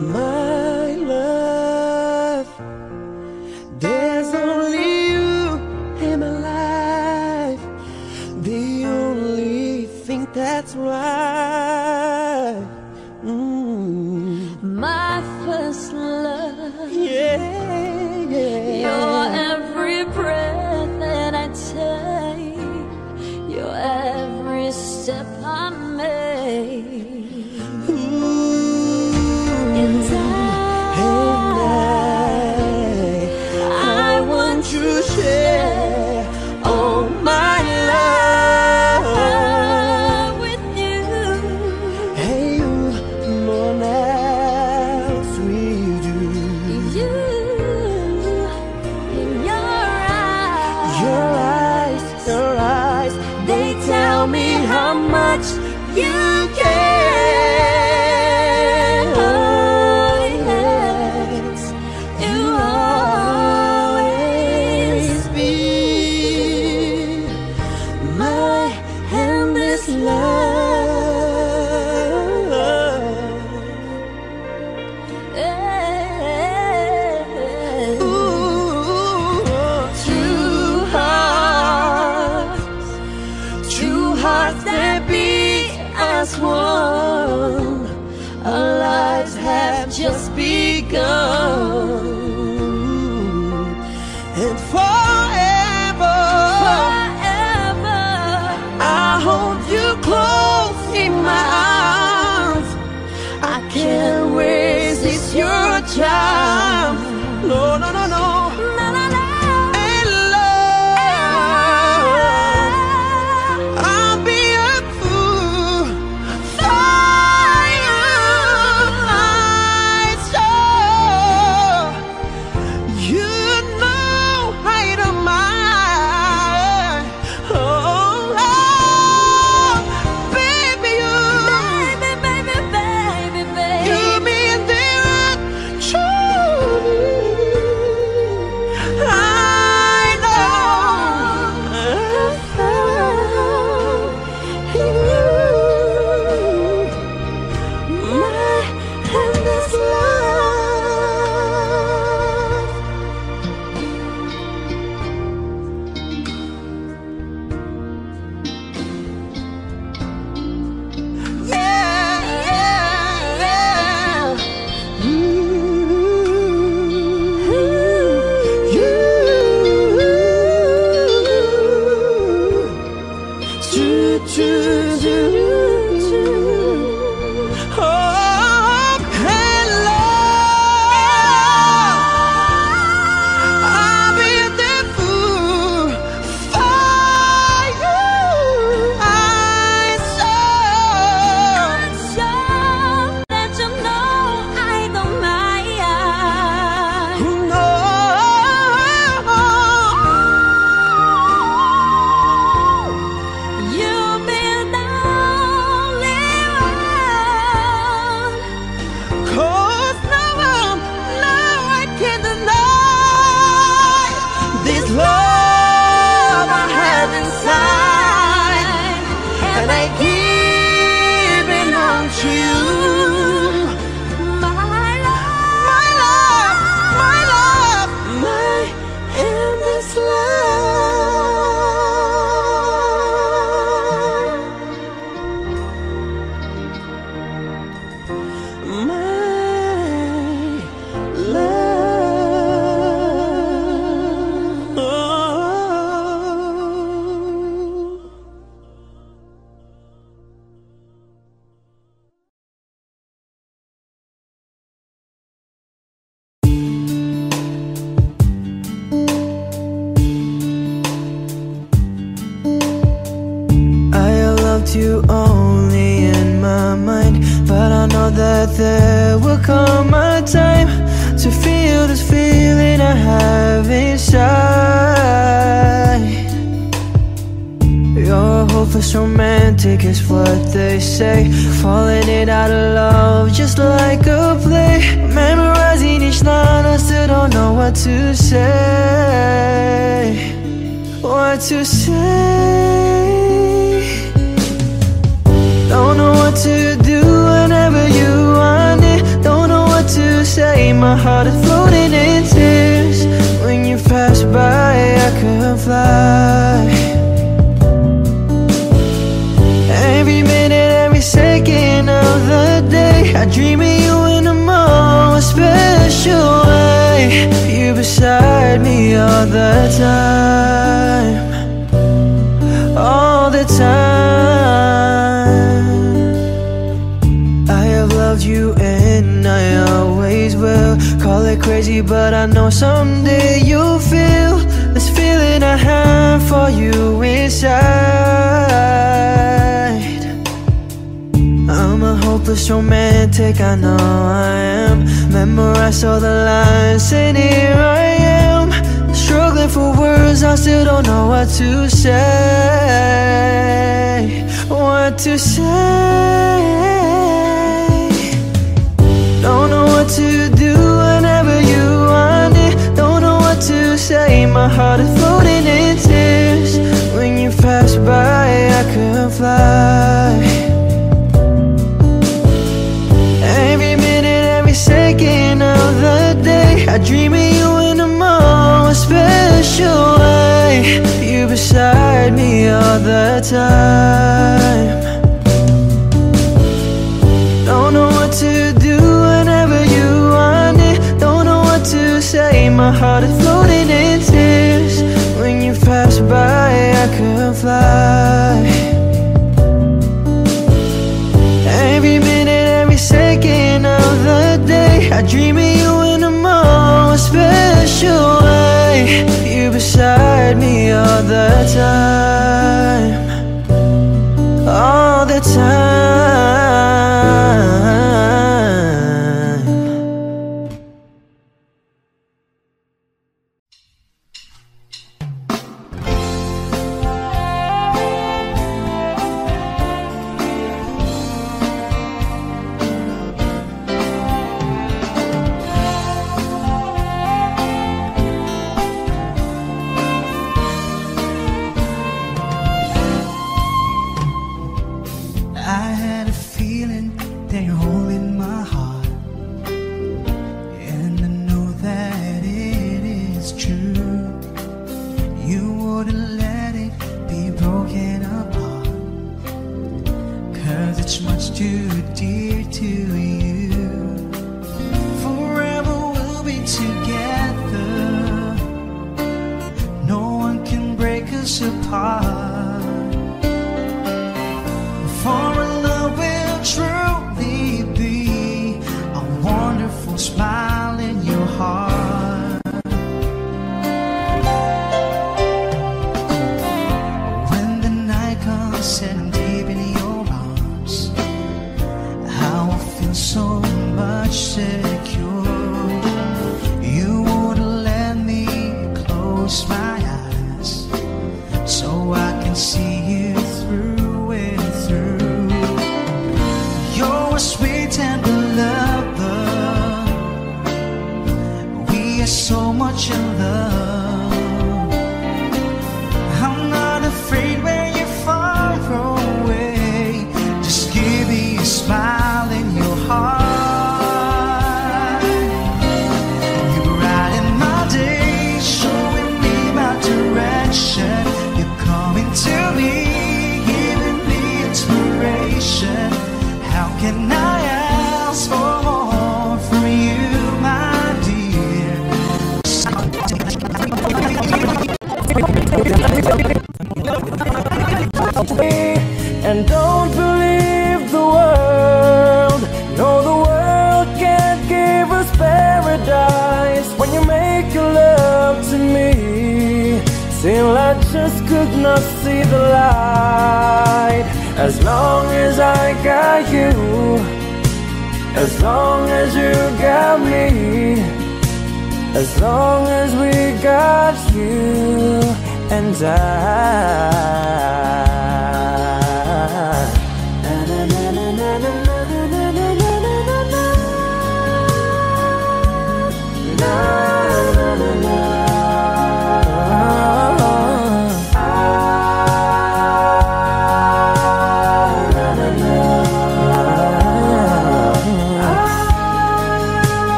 my love. There's only you in my life, the only thing that's right. My first love, yeah, yeah. You're every breath that I take, you're every step I make. To share all my love with you. Hey, you, no one else will do. You, in your eyes, your eyes, your eyes, they tell me how much you care. Oh, yes, you are. One, our lives have just begun, and forever, forever, I hold you close in my arms. I can't resist your charm. No, no, no, no. You only in my mind, but I know that there will come a time to feel this feeling I have inside. You're hopeless romantic is what they say, falling in out of love just like a play, memorizing each line, I still don't know what to say, what to say. Don't know what to do whenever you want it. Don't know what I dream of you in a more special way. You're beside me all the time, all the time. I have loved you and I always will. Call it crazy, but I know someday you'll feel this feeling I have for you inside. I'm a hopeless romantic, I know I am. Memorized all the lines and here I am, struggling for words, I still don't know what to say, what to say. Don't know what to do whenever you want it, don't know what to say. My heart is floating in tears. When you pass by, I couldn't fly. I dream of you in a more special way. You're beside me all the time. Don't know what to do whenever you want it, don't know what to say. My heart is floating in tears. When you pass by, I couldn't fly. Every minute, every second of the day, I dream of you in a special way. You're beside me all the time, all the time.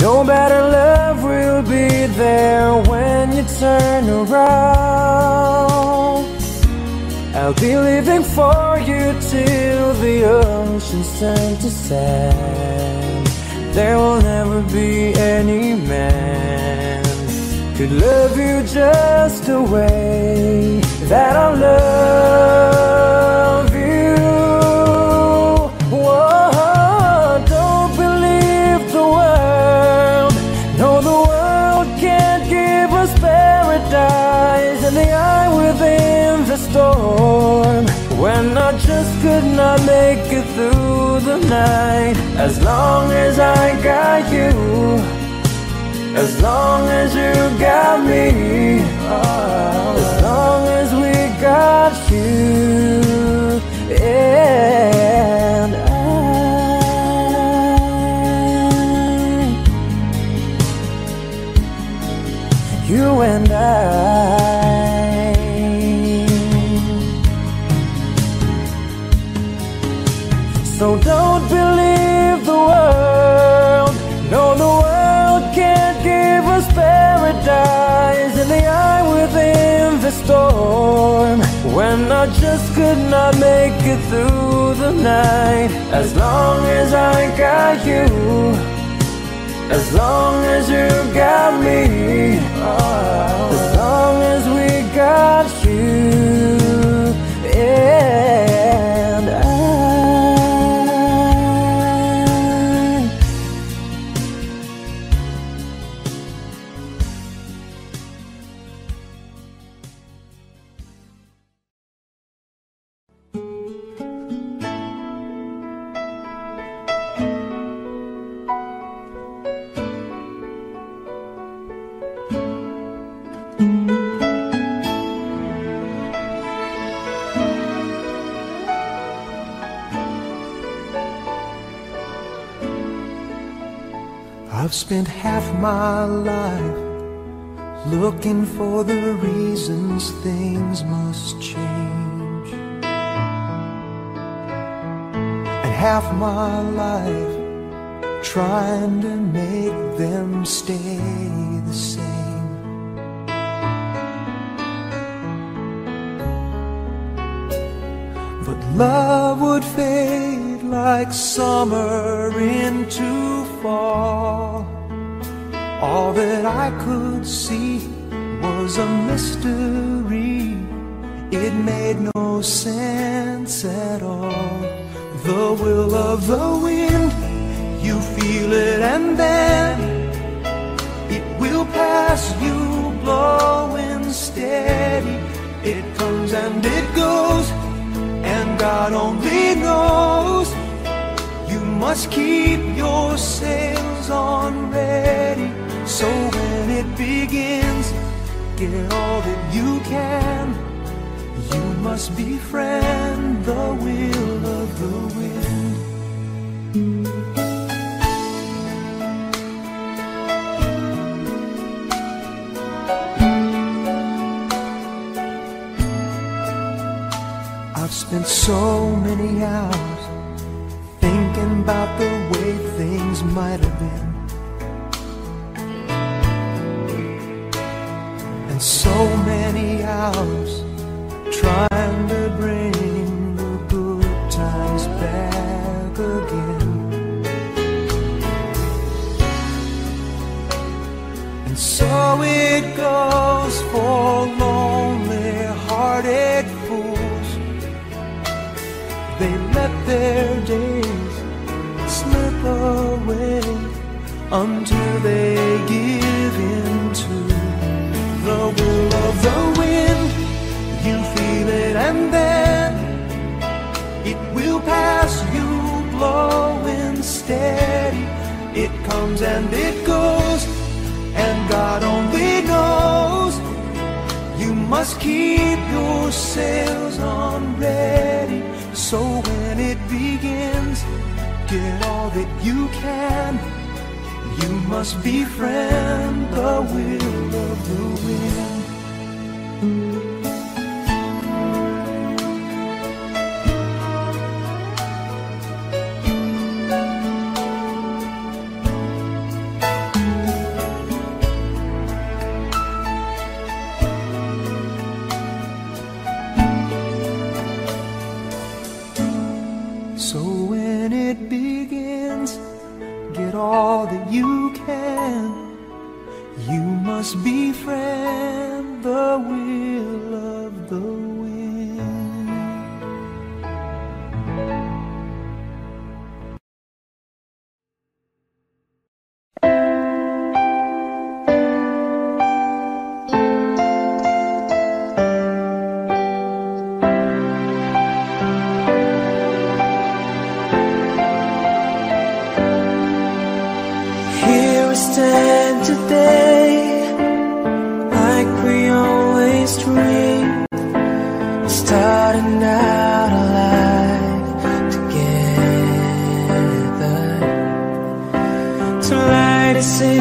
No better love will be there when you turn around. I'll be living for you till the oceans turn to sand. There will never be any man could love you just the way that I love you. Whoa, don't believe the world. No, the world can't give us paradise in the eye within the storm. When I just could not make it through the night, as long as I got you, as long as you got me, as long as we got you, and I, you and I. So don't believe the world. No, the world can't give us paradise in the eye within the storm. When I just could not make it through the night, as long as I got you, as long as you got me, as long as we got you, and I, I've spent half my life looking for the reasons things must change, and half my life trying to make them stay the same. But love would fade like summer into fall. All that I could see was a mystery. It made no sense at all. The will of the wind, you feel it and then it will pass you, blowing steady. It comes and it goes, and God only knows. Must keep your sails on ready, so when it begins, get all that you can. You must befriend the will of the wind. I've spent so many hours about the way things might have been, and so many hours trying to bring the good times back again. And so it goes for lonely-hearted fools. They let their days slip away until they give in to the will of the wind. You feel it and then it will pass you, blowing steady. It comes and it goes, and God only knows. You must keep your sails on ready, so when it begins, get all that you can. You must befriend the will of the wind. all that you can. You must befriend the will of the wind. Say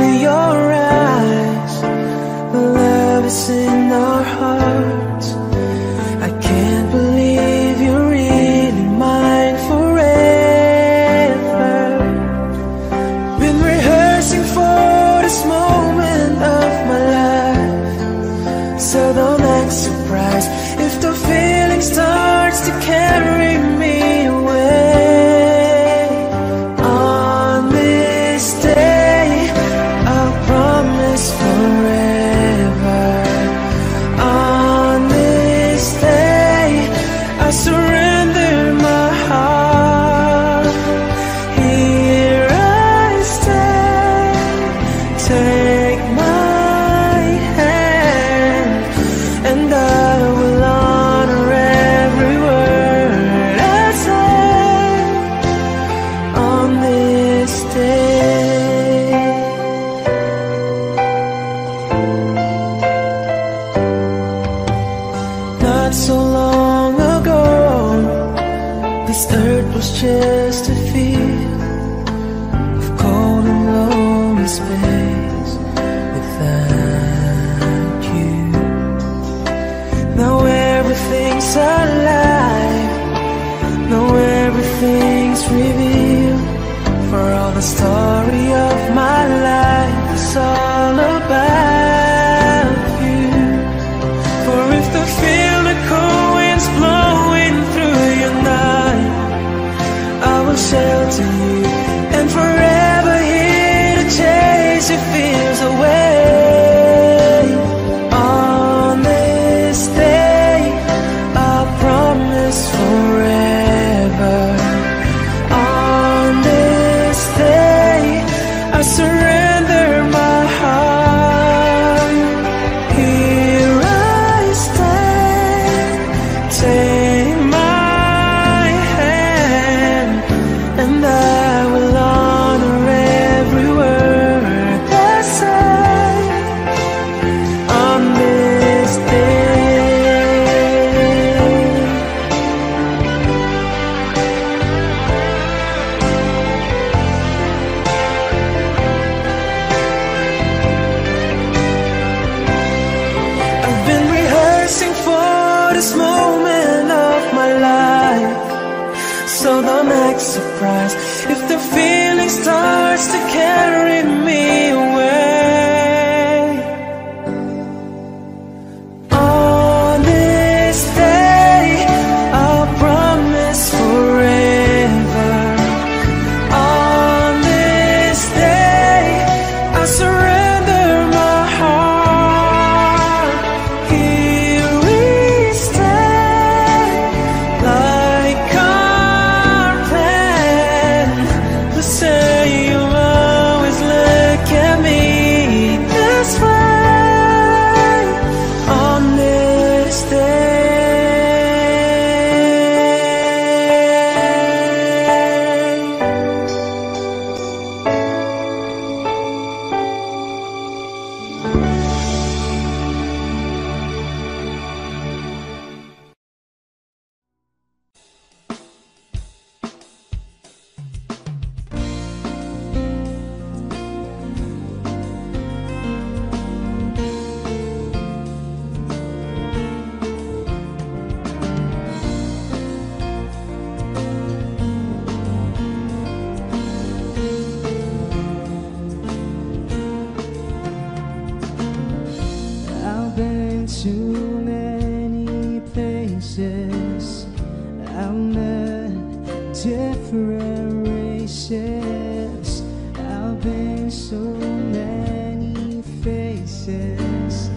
so many faces,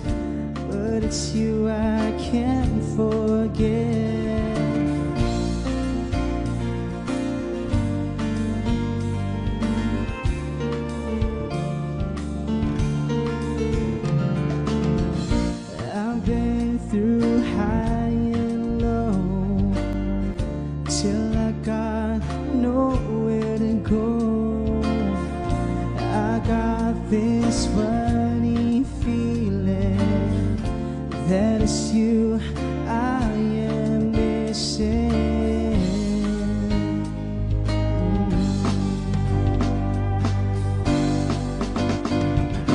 but it's you I can't forget. I've been through high and low till I got nowhere to go. This funny feeling that it's you I am missing.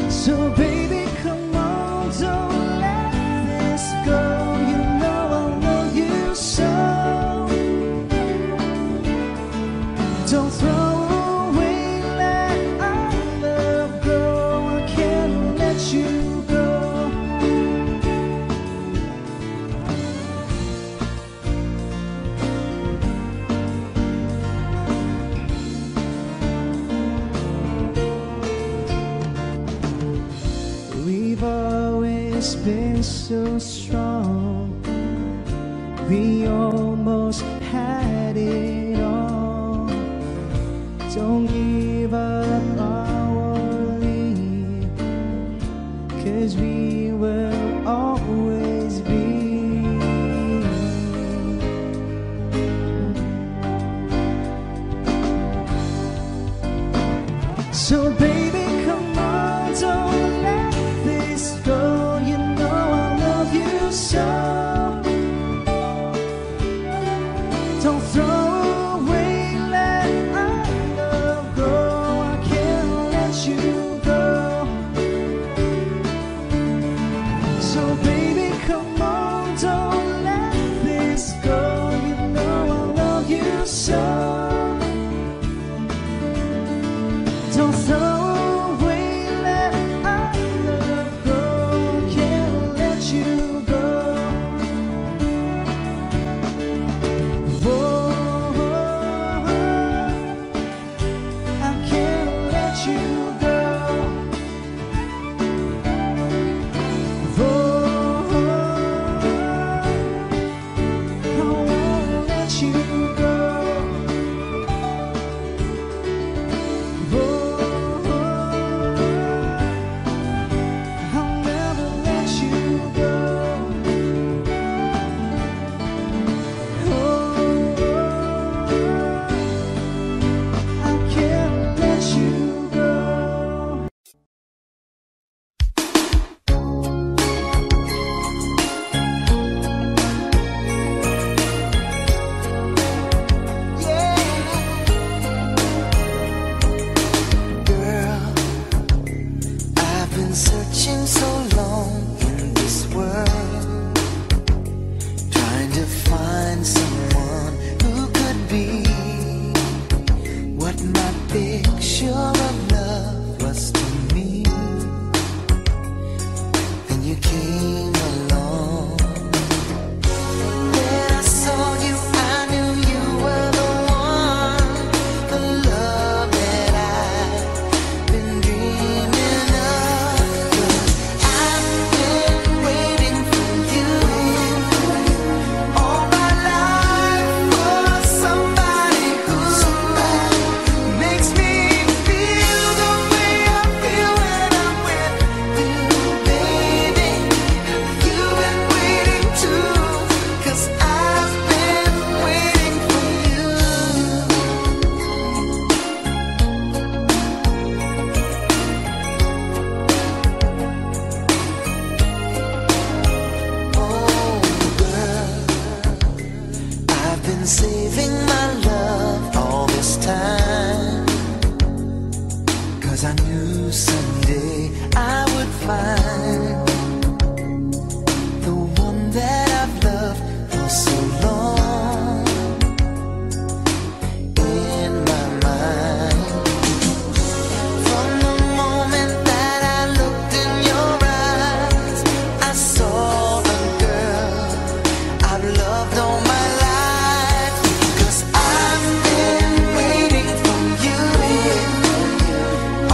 So baby, come on, don't let this go. You know I love you so. Don't throw been so strong, we almost had it all. Don't give up our lead, 'cause we will always be. So baby, come on, don't let this go. So don't throw away, let our love go. I can't let you go. So baby, come on, don't let this go. You know I love you so. Don't throw.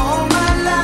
All my life.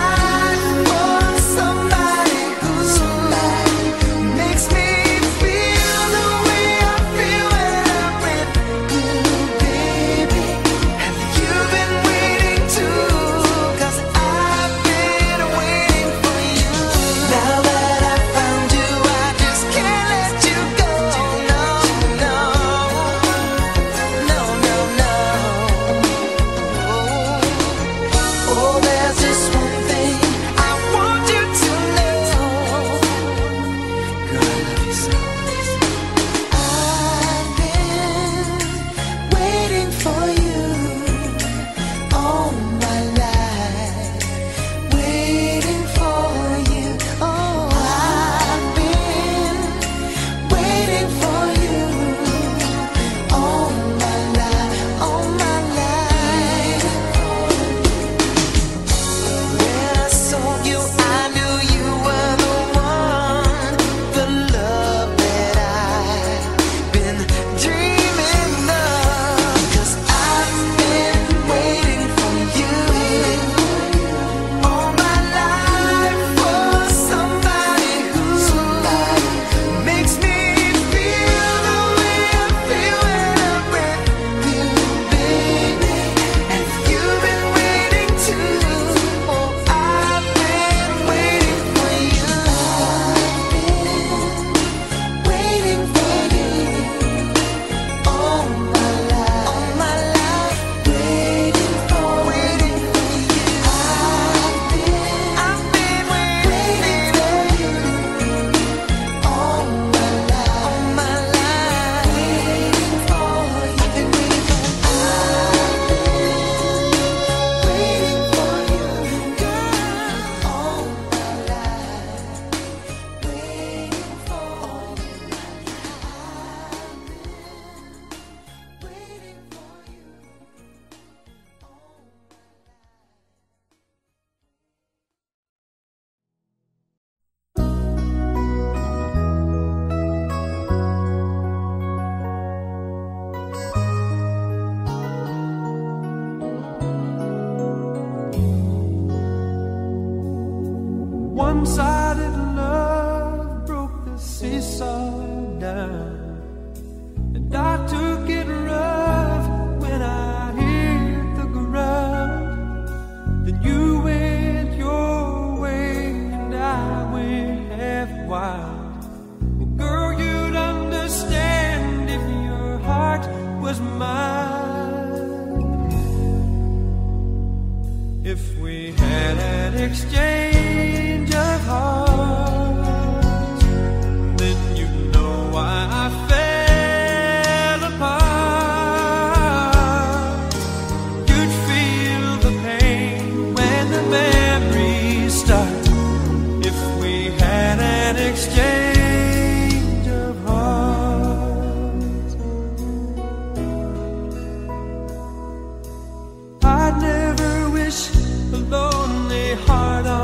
one-sided love broke the seesaw down, and I took it rough when I hit the ground. Then you went your way and I went half wild. Well, girl, you'd understand if your heart was mine. If we had an exchange hearts, then you know why I fell apart. You'd feel the pain when the memories start. If we had an exchange of hearts, I'd never wish a lonely heart on.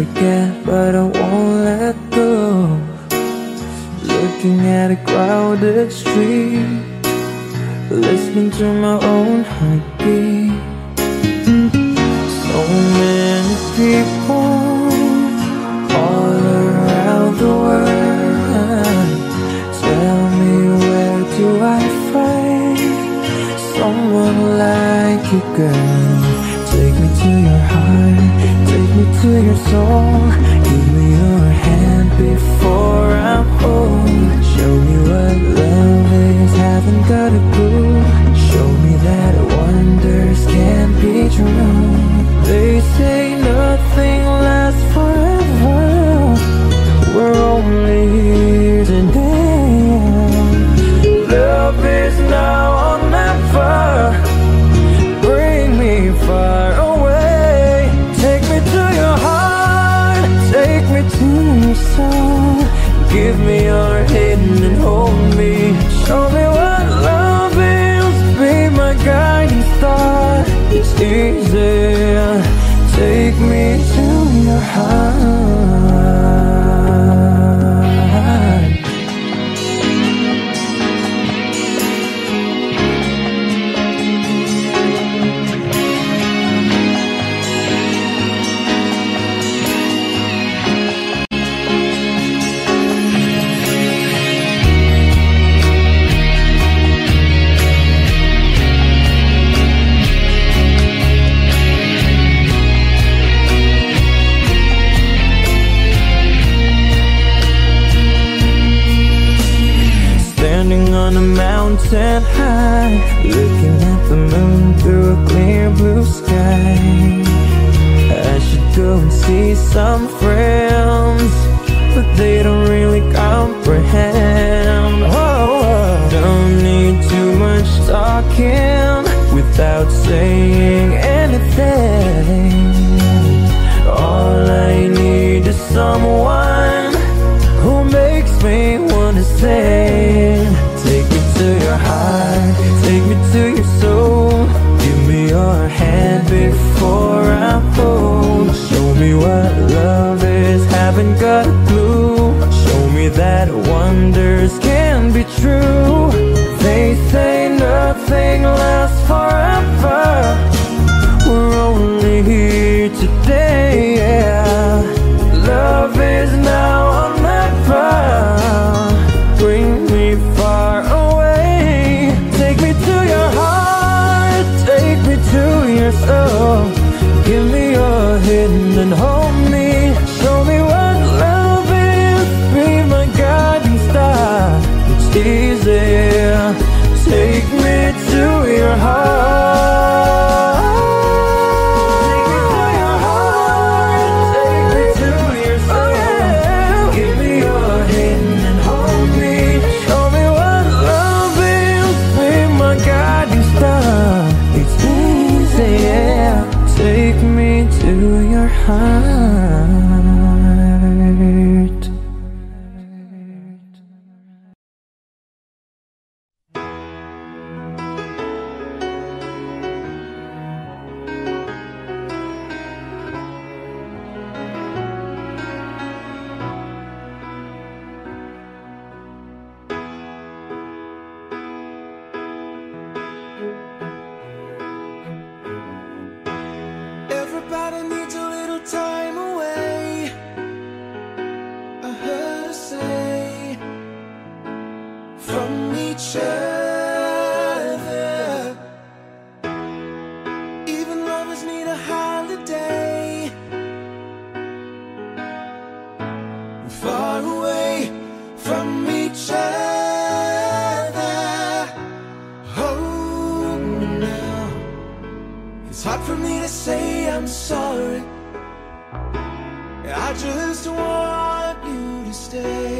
Forget, but I won't let go. Looking at a crowded street, listening to my own heartbeat. So many people all around the world. Tell me, where do I find someone like you, girl? Take me to your heart, to your soul. Give me your hand before I'm old. Show me what love is, haven't got a clue. Show me that wonders can't be true. They say nothing lasts forever, we're only here today. Love is now or never, bring me far away. Give me your hand and hold me. Show me what love is, be my guiding star. It's easy, take me to your heart. on a mountain high, looking at the moon through a clear blue sky. I should go and see some friends, but they don't really comprehend. Oh, don't need too much talking without saying anything. All I need is someone who makes me wanna sing. Take me to your heart, take me to your soul. Give me your hand before I'm old. Show me what love is, haven't got a clue. Show me that wonders can be true. They say nothing lasts forever. We're only here today. Love is now or never. Bring me far away. Take me to your heart, take me to your soul. Give me your hand and hold me. Show me what love is, be my guiding star. It's easier. Take me to your heart. Heart. Everybody needs a little time away, I heard her say, from each other. Even lovers need a holiday, far away from each other. It's hard for me to say I'm sorry. I just want you to stay.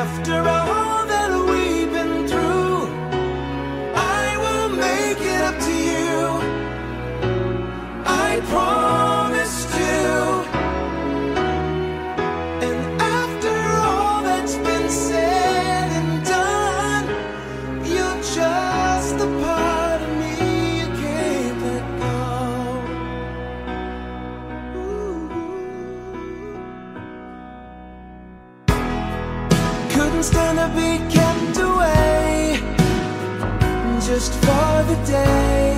After all that we've been through, I will make it up to you. I promised you. And after all that's been said and done, you're just the part of me you can't let go. Ooh. Couldn't stand to be kept away, just for the day,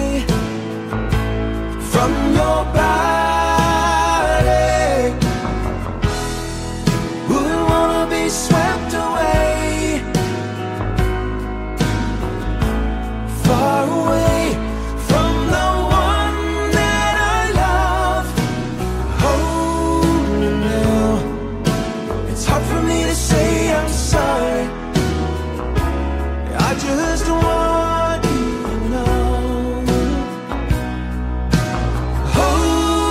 from your body. Wouldn't wanna be swept away, far away from the one that I love. Hold me now. It's hard for me to say I'm sorry. I just want you to know. Hold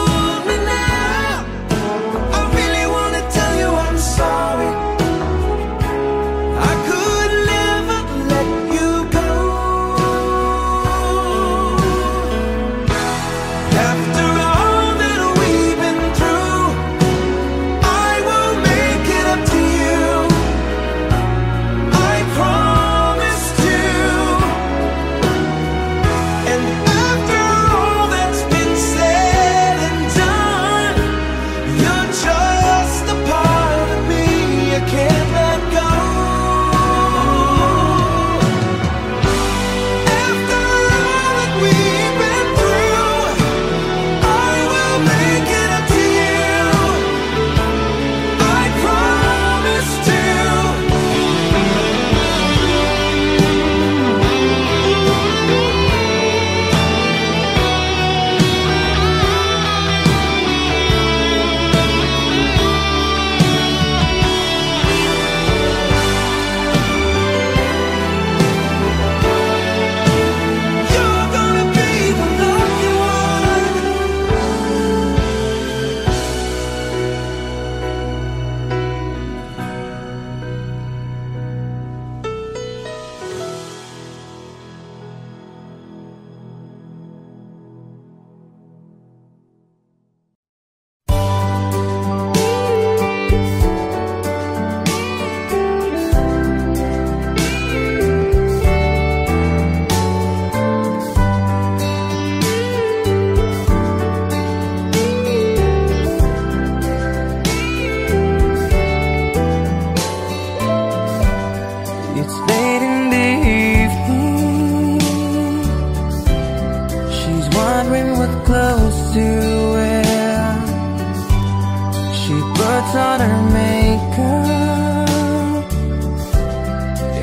puts on her makeup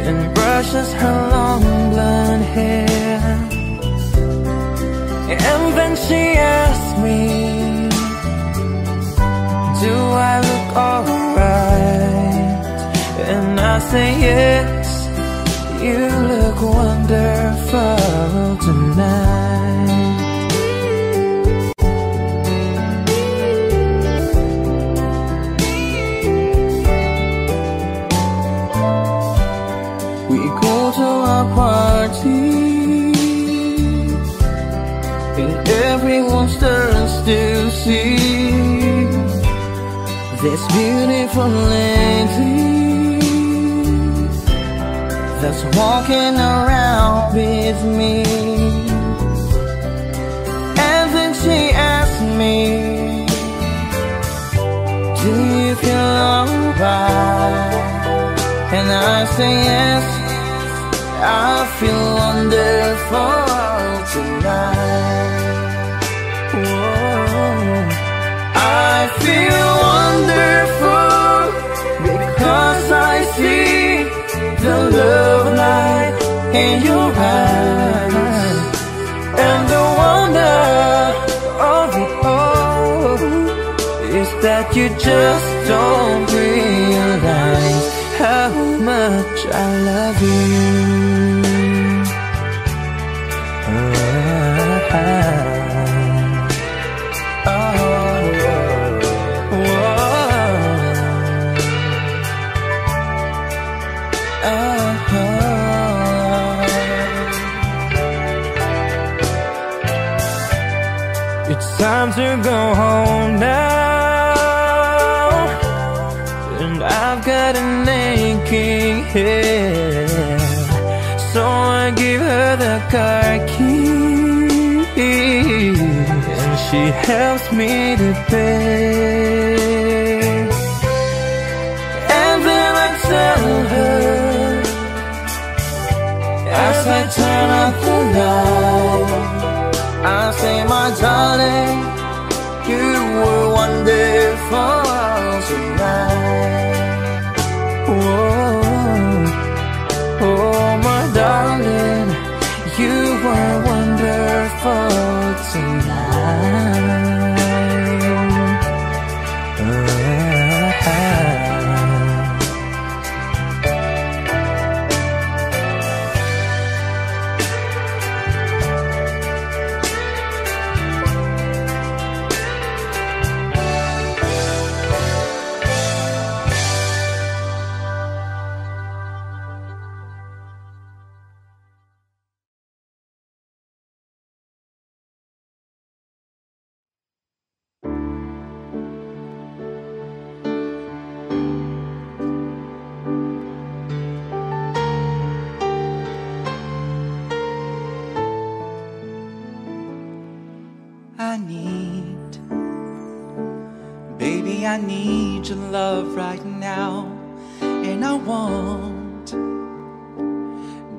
and brushes her long blonde hair. And then she asks me, do I look alright? And I say yes, you look wonderful tonight. Party, and everyone turns to see this beautiful lady that's walking around with me. And then she asked me, do you feel alright? And I say yes, I feel wonderful tonight. Whoa. I feel wonderful because I see the love light in your eyes and the wonder of it all is that you just don't realize how much I love you. Oh, oh, oh, oh. It's time to go home now, and I've got an aching head, so I give her the car key and she helps me to bed. And then I tell her, as I turn out the light, I say, my darling, you were wonderful tonight. Oh, oh, my darling, you were wonderful tonight. I need your love right now, and I want,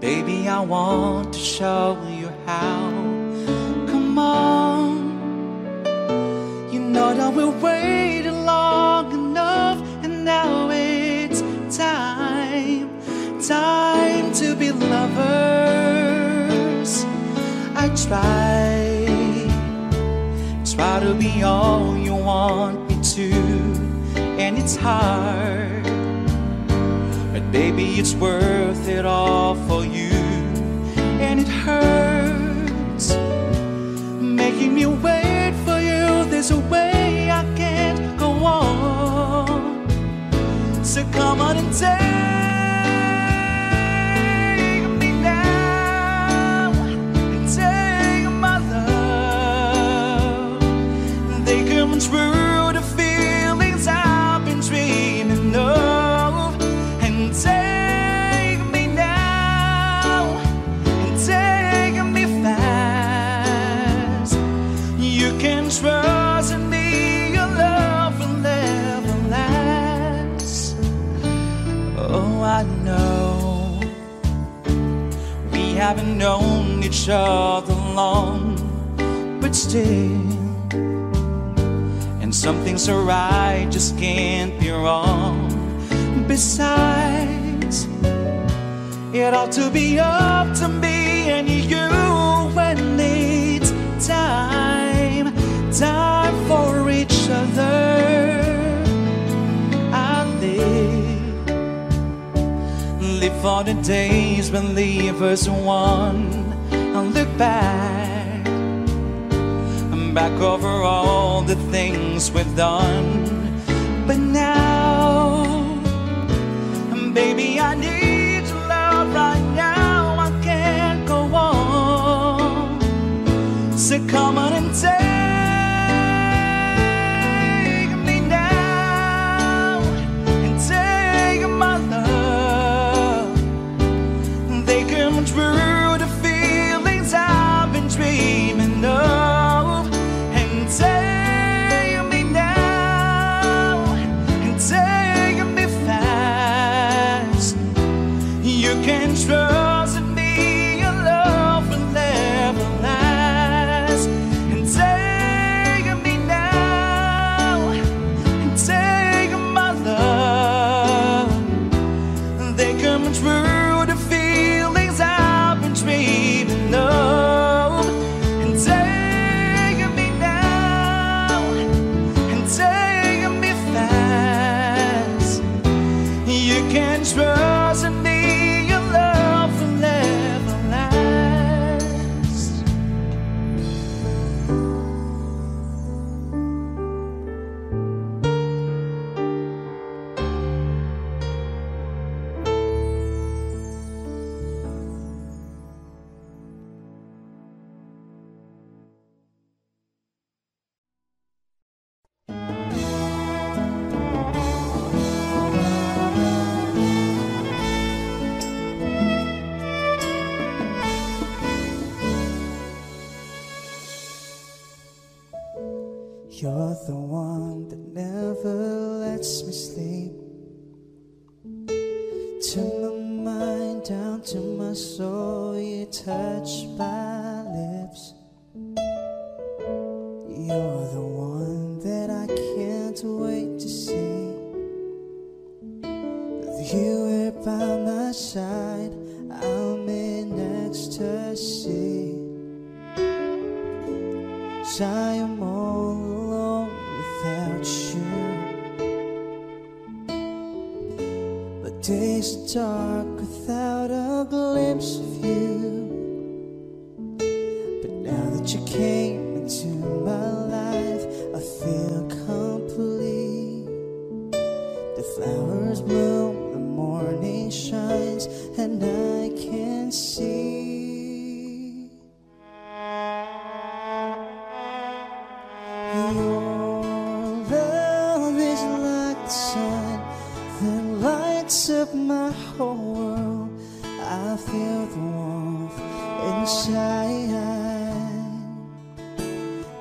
baby, I want to show you how. Come on, you know that we waited long enough, and now it's time to be lovers. I try to be all you want, and it's hard, but baby, it's worth it all for you. And it hurts making me wait for you. There's a way I can't go on, so come on and take me now and take my love. They come true. Trust in me, your love will never last. Oh, I know we haven't known each other long, but still, and so Something so right just can't be wrong. Besides, it ought to be up to me and you when it's time for each other. I live for the days when leave us one, and look back over all the things we've done. But now, baby, I need your love right now. I can't go on. So come on and take me now, and take my love. They come true, the feelings I've been dreaming of. Trust in me, your love will never last. And take me now, and take my love. They come true, the feelings I've been dreaming of. And take me now, and take me fast. You can trust in me. You're the one that never lets me sleep. Turn my mind down to my soul, you touch my lips. You're the one that I can't wait to see. With you here by my side, I'm in ecstasy. I am all alone without you. But days are dark without a glimpse of you. But now that you came into my life, I feel complete. The flowers bloom, the morning shines, and I can see. Of my whole world, I feel the warmth inside.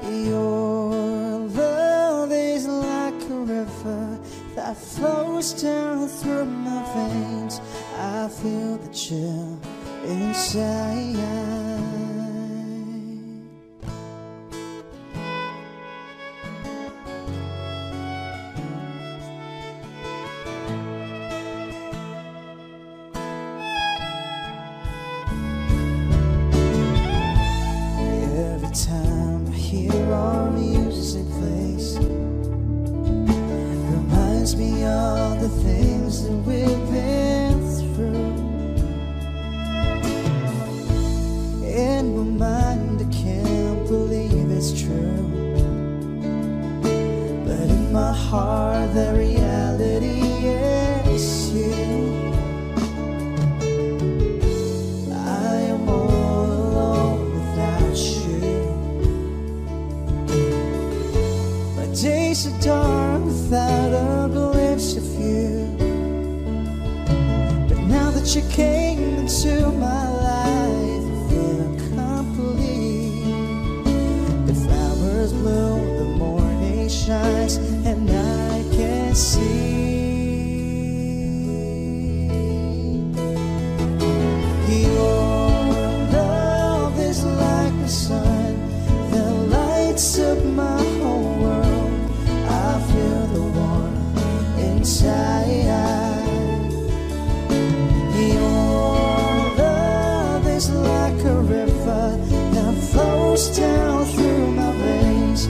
Your love is like a river that flows down through my veins. I feel the chill inside. Up my whole world, I inside. Your love is like a river that flows down through my veins.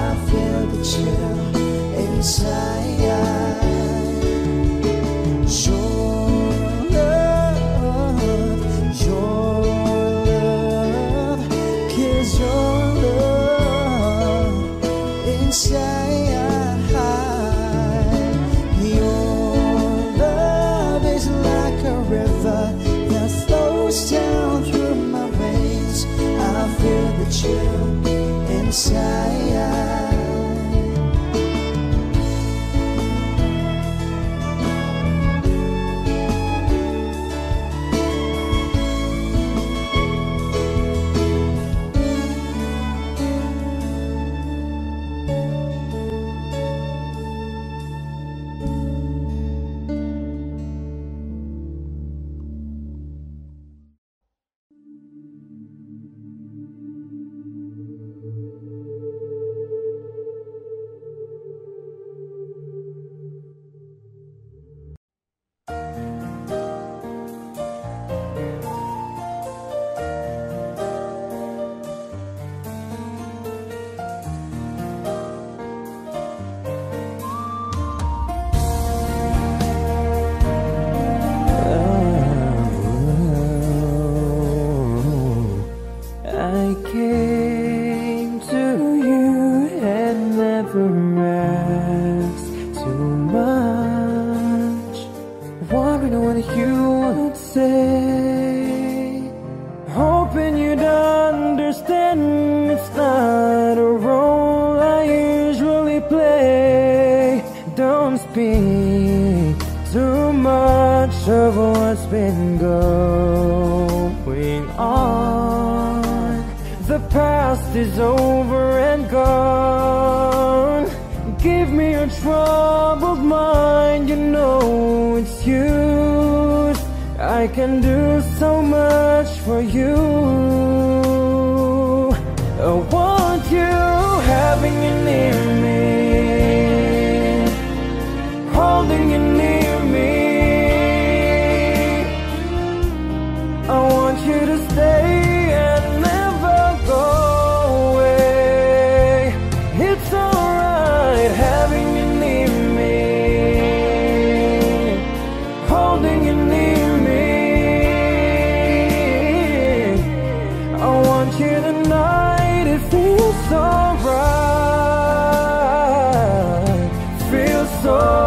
I feel the chill inside. Your love, 'cause your love inside. Your love is like a river that flows down through my veins. I feel the chill inside.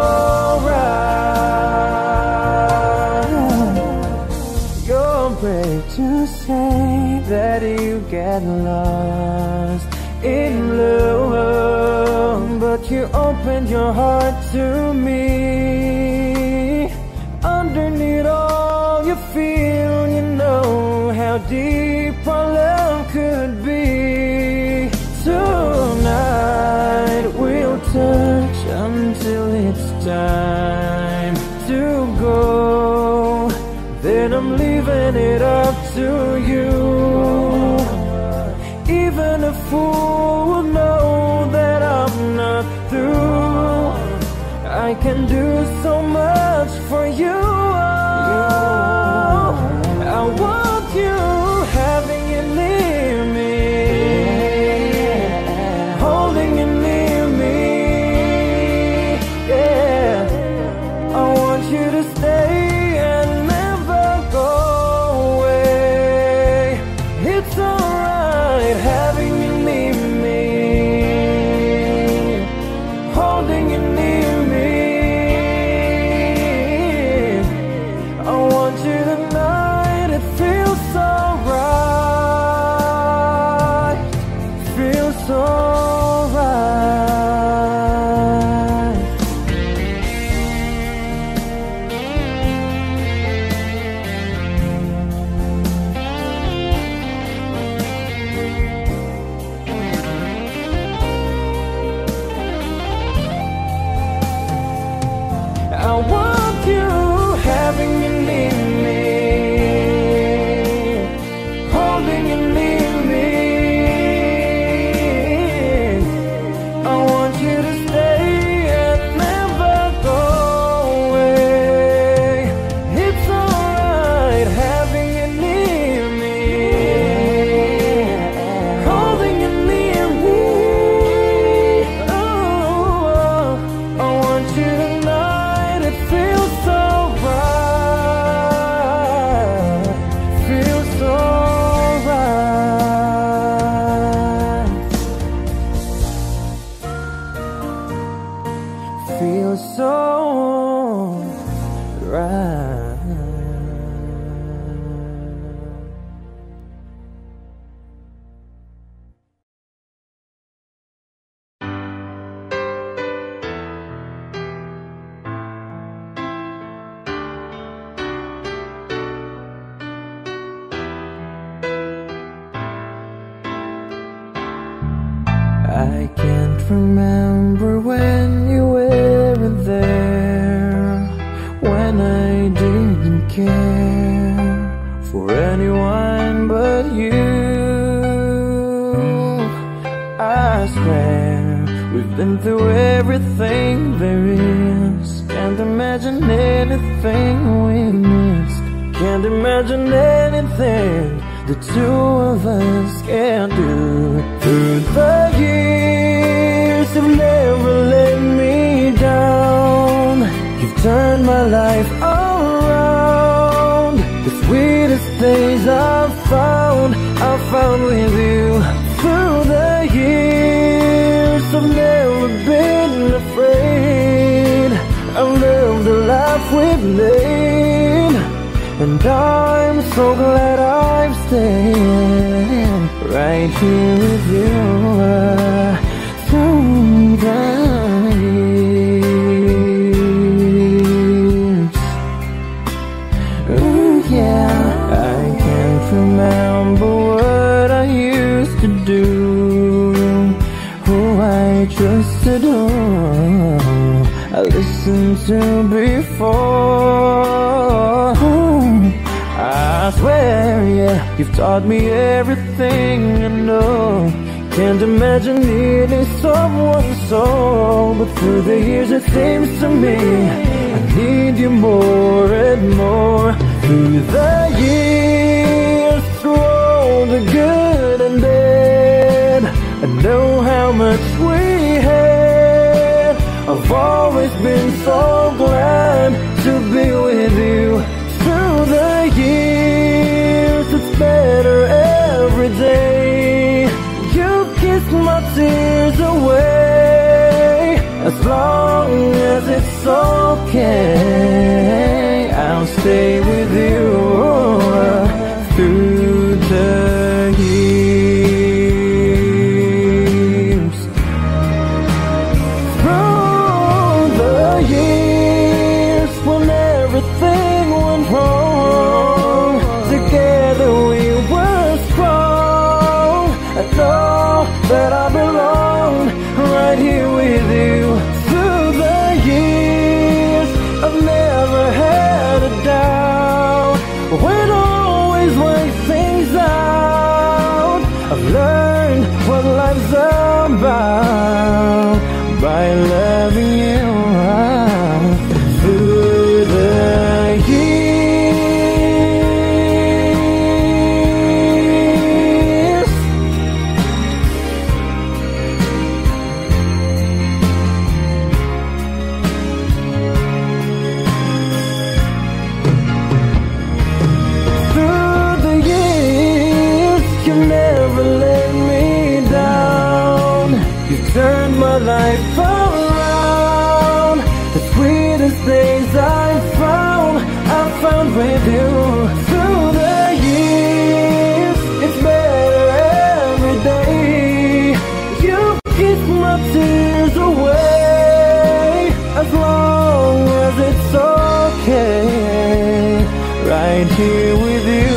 You tonight, it feels so remember when you weren't there, when I didn't care for anyone but you. I swear we've been through everything there is. Can't imagine anything we missed. Can't imagine anything the two of us can do. Through the years you've never let me down. You've turned my life around. The sweetest things I've found with you. Through the years I've never been afraid. I've lived the life we've made, and I'm so glad I'm staying right here with you through the years. Ooh, yeah. I can't remember what I used to do, who I trusted all I listened to before. I swear, yeah, you've taught me everything I know. Can't imagine needing someone so. But through the years it seems to me I need you more and more. Through the years, through all the good and bad, I know how much we had. I've always been so glad to be with you. Through the years, it's better every day. You kissed my tears away. As long as it's okay, I'll stay with you through the years. Through the years, when everything went wrong, together we were strong. I know that I belong right here with you. Through the years I've never had a doubt. We'd always work things out. I've learned what life's about by loving you through the years. Turned my life around. The sweetest things I found with you. Through the years, it's better every day. You kissed my tears away. As long as it's okay, right here with you.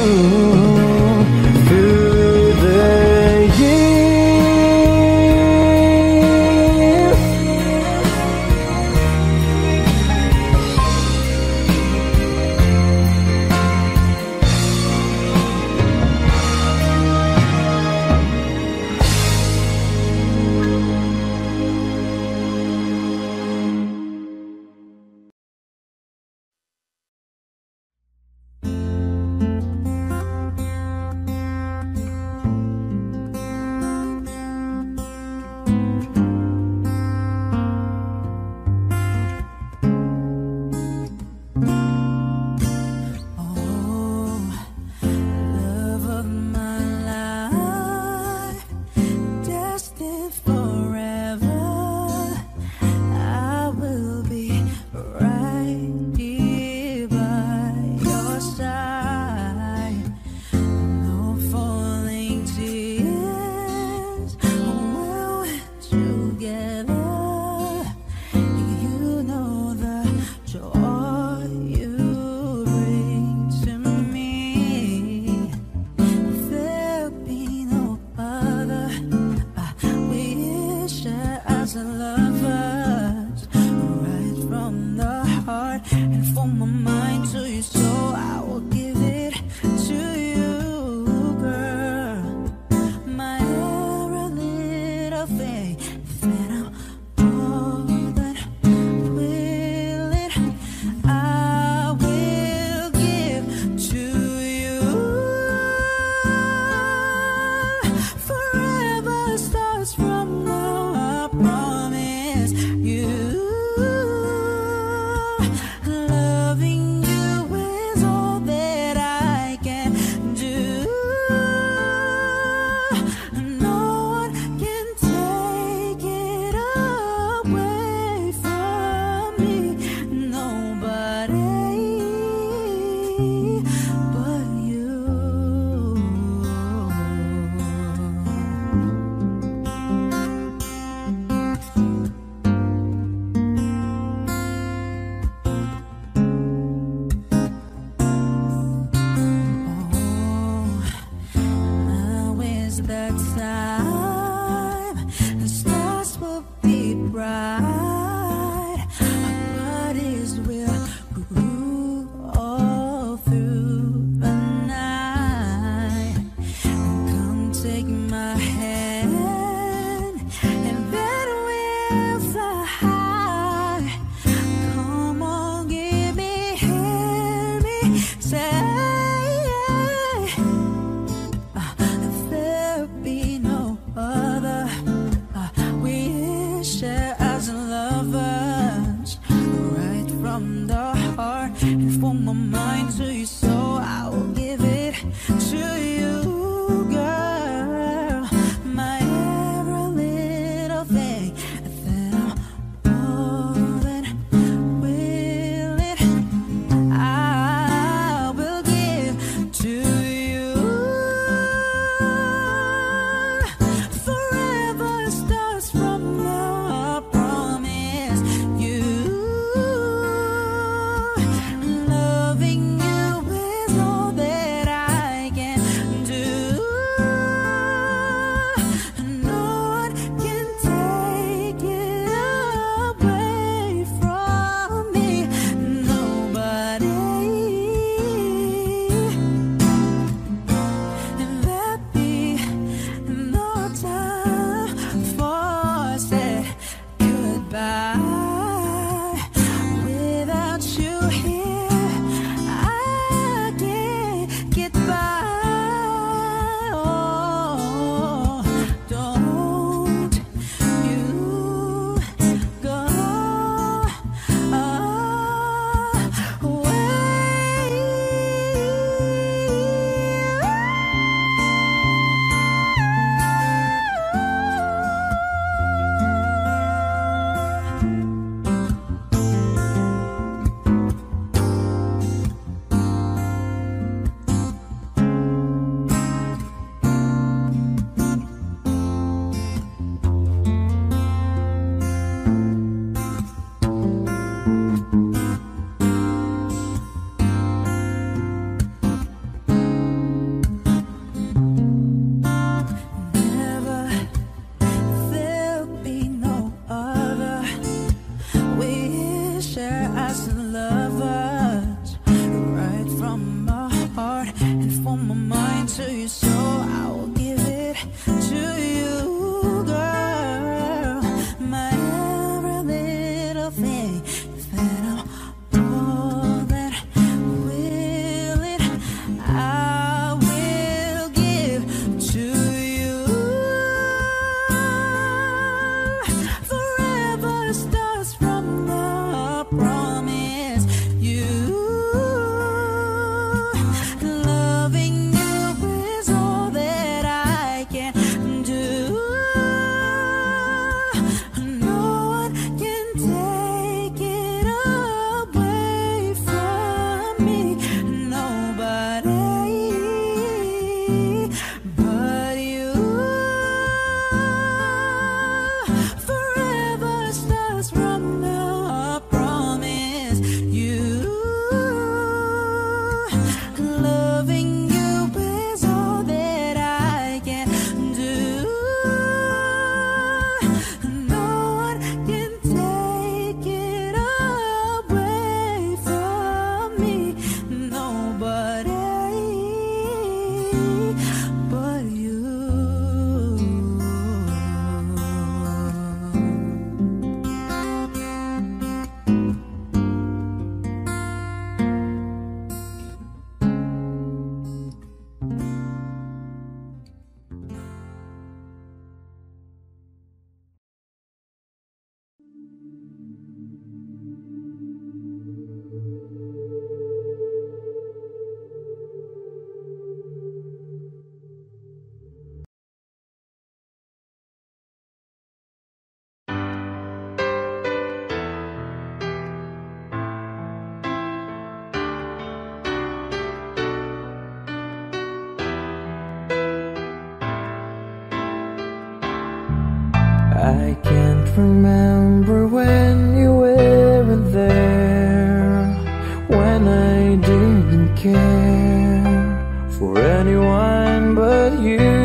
heart and for my mind to you, so I will give it to you, girl. My every little thing, that I'm all that willing, I will give to you. Forever starts from now, I promise you. Promise I can't remember when you weren't there, when I didn't care for anyone but you.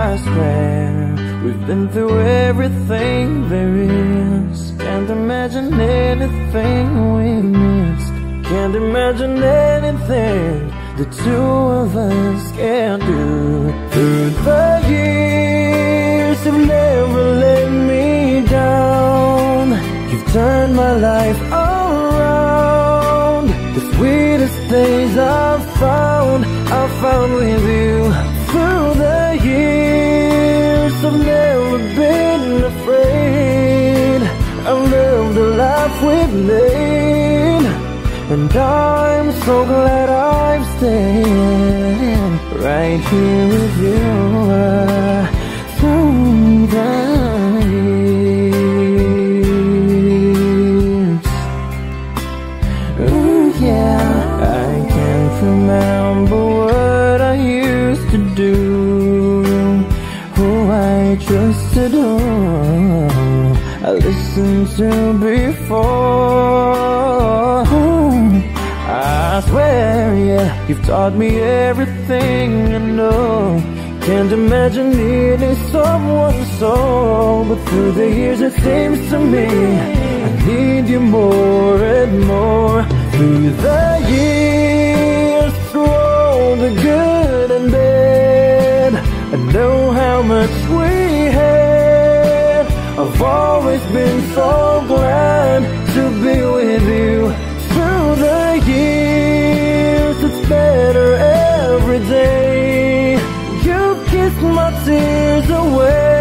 I swear we've been through everything there is. Can't imagine anything we missed. Can't imagine anything the two of us can do. Through the years, you've never let me down. You've turned my life around. The sweetest things I've found with you. Through the years, I've never been afraid. I've lived the life we've made, and I'm so glad I'm staying right here with you through the years. Ooh, yeah. I can't remember what I used to do, who I trusted, who I listened to before. I swear, yeah, you've taught me everything I know. Can't imagine needing someone so. But through the years it seems to me I need you more and more. Through the years, through all the good and bad, I know how much we had. I've always been so glad to be with you. Through the years, it's better every day. You've kissed my tears away.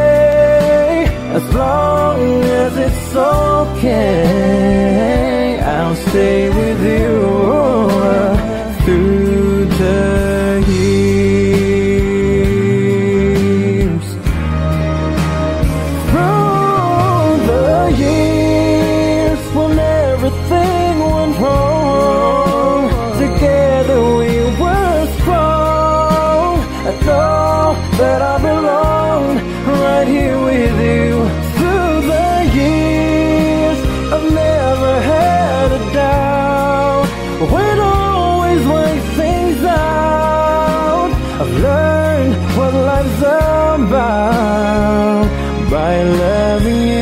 As long as it's okay, I'll stay with you through the years. Through the years, when everything wrong, together we were strong. I know that I belong right here with you. Through the years, I've never had a doubt. We'd always work things out. I've learned what life's about by loving you.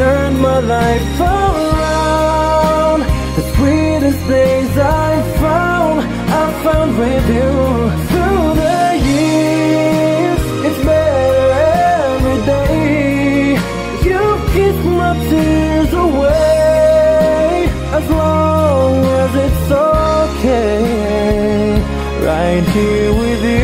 Turned my life around. The sweetest things I found with you. Through the years, it's better every day. You've kissed my tears away. As long as it's okay, right here with you.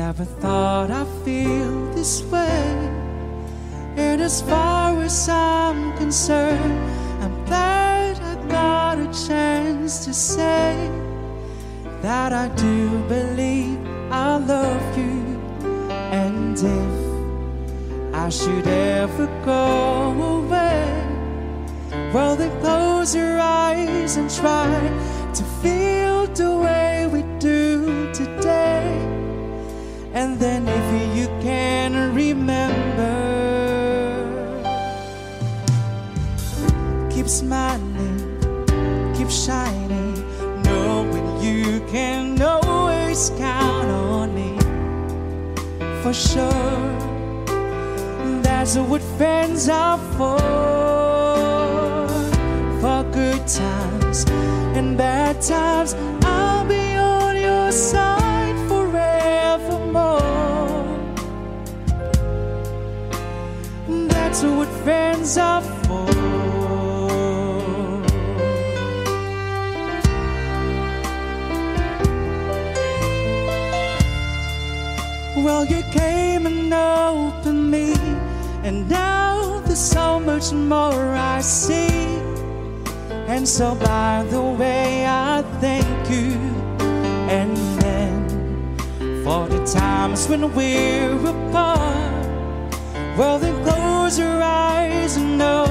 Never thought I'd feel this way. And as far as I'm concerned, I'm glad I got a chance to say that I do believe I love you. And if I should ever go away, well then close your eyes and try to feel the way we do today. And then if you can remember, smiling, keep shining, knowing you can always count on me. For sure, that's what friends are for good times and bad times. I'll be on your side forevermore. That's what friends are for. Well, you came and opened me, and now there's so much more I see. And so by the way, I thank you. And then for the times when we're apart, well, then close your eyes and know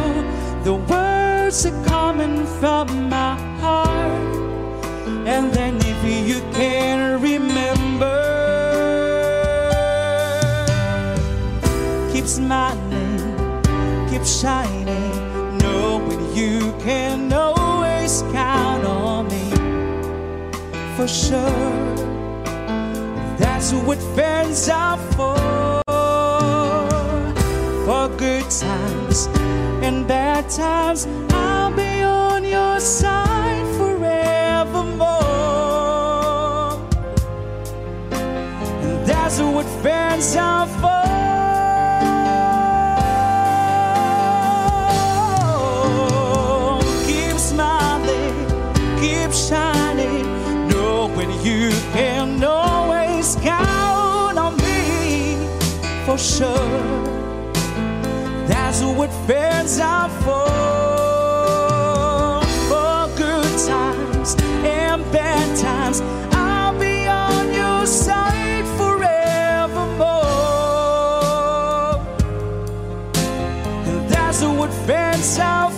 the words are coming from my heart. And then if you can remember, keep smiling, keep shining, knowing you can always count on me. For sure, that's what friends are for good times and bad times. I'll be on your side forevermore. And that's what friends are for. Shining, knowing you can always count on me. For sure, that's what friends are for. For good times and bad times, I'll be on your side forevermore. And that's what friends are for.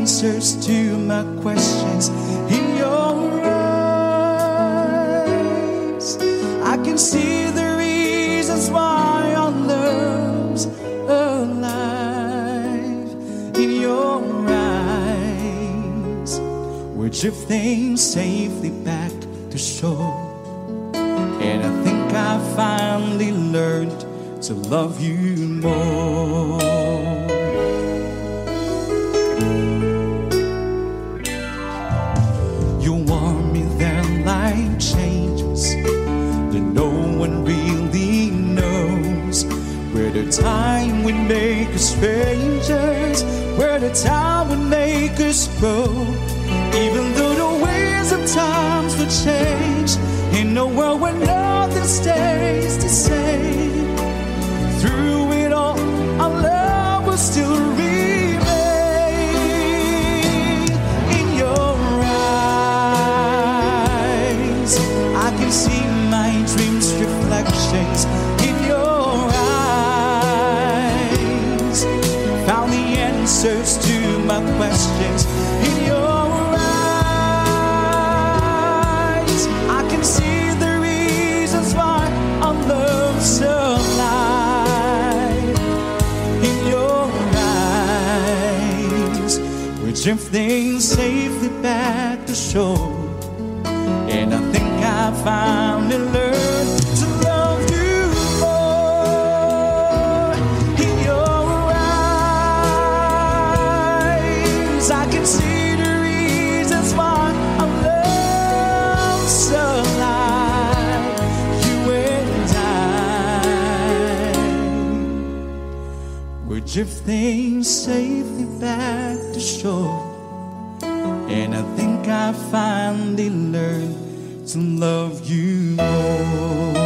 Answers to my questions in your eyes. drifting safely back to shore. And I think I finally learned to love you more. In your eyes I can see the reasons why our love's alive. You and I, we're drifting safely back to shore. And I think I finally learned to love you more.